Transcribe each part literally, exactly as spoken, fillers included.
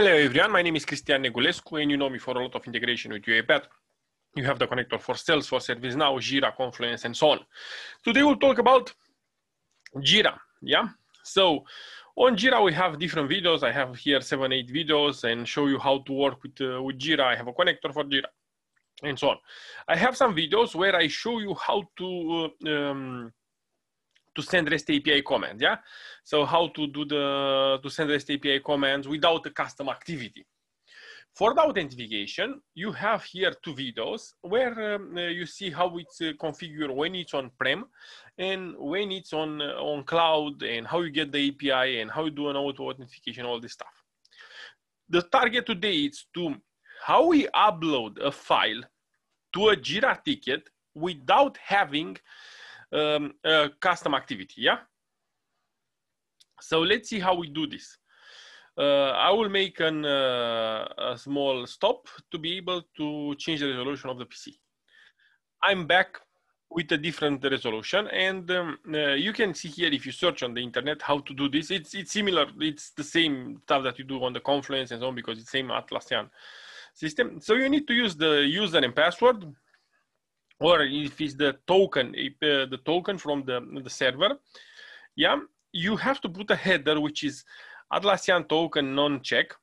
Hello everyone, my name is Cristian Negulescu and you know me for a lot of integration with UiPath. You have the connector for Salesforce, ServiceNow, Jira, Confluence and so on. Today we'll talk about Jira, yeah? So on Jira we have different videos. I have here seven, eight videos and show you how to work with, uh, with Jira. I have a connector for Jira and so on. I have some videos where I show you how to uh, um, to send REST A P I commands, yeah? So how to do the, to send REST A P I commands without a custom activity. For the authentication, you have here two videos where um, you see how it's uh, configured when it's on-prem and when it's on, uh, on cloud, and how you get the A P I and how you do an auto authentication, all this stuff. The target today is to how we upload a file to a Jira ticket without having Um, uh, custom activity, yeah? So let's see how we do this. Uh, I will make an, uh, a small stop to be able to change the resolution of the P C. I'm back with a different resolution, and um, uh, you can see here, if you search on the internet how to do this, it's, it's similar, it's the same stuff that you do on the Confluence and so on, because it's the same Atlassian system. So you need to use the user and password, or if it's the token, if, uh, the token from the, the server, yeah, you have to put a header, which is Atlassian token non-check.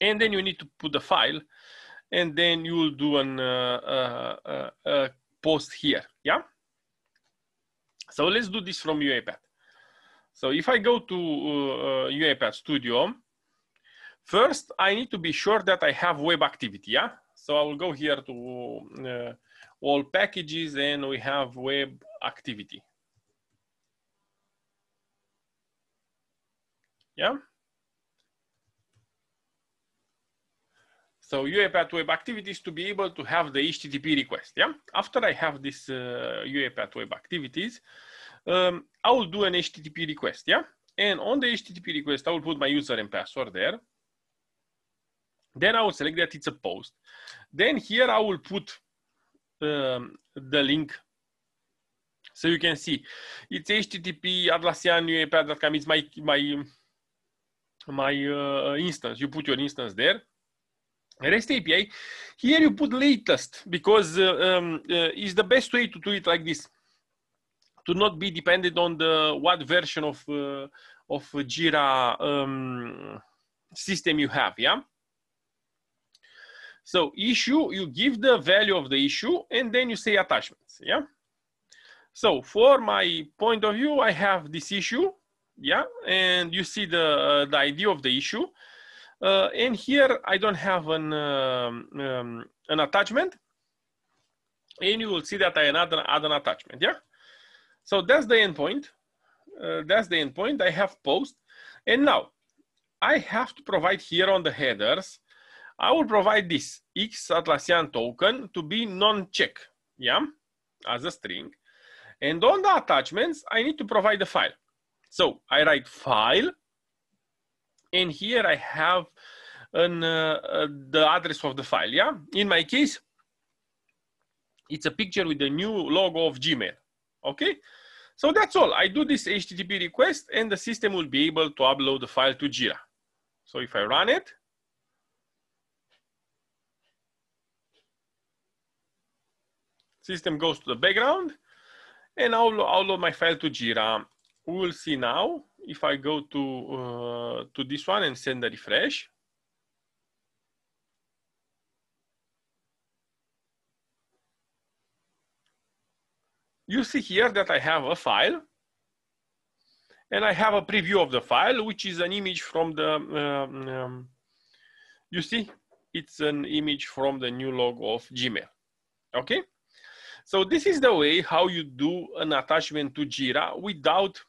And then you need to put the file, and then you will do an uh, uh, uh, uh, post here, yeah? So let's do this from UiPath. So if I go to uh, UiPath Studio, first I need to be sure that I have web activity, yeah? So I will go here to uh, all packages, and we have web activity. Yeah. So UiPath web activities to be able to have the H T T P request. Yeah. After I have this uh, UiPath web activities, um, I will do an H T T P request. Yeah. And on the H T T P request, I will put my user and password there. Then I will select that it's a post. Then here I will put um, the link. So you can see it's H T T P Atlassian UiPath dot com. It's my, my, my uh, instance. You put your instance there. REST A P I. Here you put latest, because uh, um, uh, it's the best way to do it like this, to not be dependent on the what version of, uh, of Jira um, system you have, yeah? So issue, you give the value of the issue, and then you say attachments, yeah? So for my point of view, I have this issue, yeah? And you see the, uh, the I D of the issue. Uh, and here I don't have an, um, um, an attachment, and you will see that I add an attachment, yeah? So that's the endpoint. Uh, that's the endpoint. I have post. And now I have to provide here on the headers, I will provide this X Atlassian token to be non-check, yeah, as a string. And on the attachments, I need to provide the file. So I write file, and here I have an, uh, uh, the address of the file, yeah? In my case, it's a picture with the new logo of Gmail, okay? So that's all. I do this H T T P request, and the system will be able to upload the file to Jira. So if I run it, system goes to the background, and I'll upload my file to Jira. We will see now if I go to uh, to this one and send a refresh. You see here that I have a file, and I have a preview of the file, which is an image from the. Um, um, you see, it's an image from the new logo of Gmail. Okay. So this is the way how you do an attachment to Jira without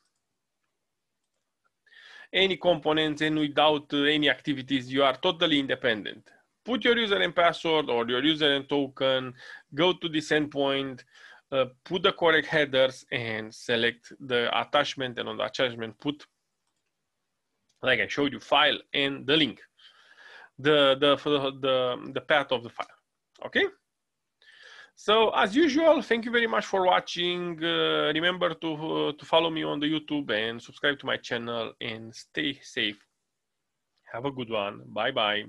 any components and without any activities. You are totally independent. Put your user and password or your user and token, go to this endpoint, uh, put the correct headers, and select the attachment, and on the attachment put, like I showed you, file and the link, the, the, the, the path of the file, okay? So as usual, thank you very much for watching. Uh, remember to, uh, to follow me on the YouTube and subscribe to my channel, and stay safe. Have a good one. Bye-bye.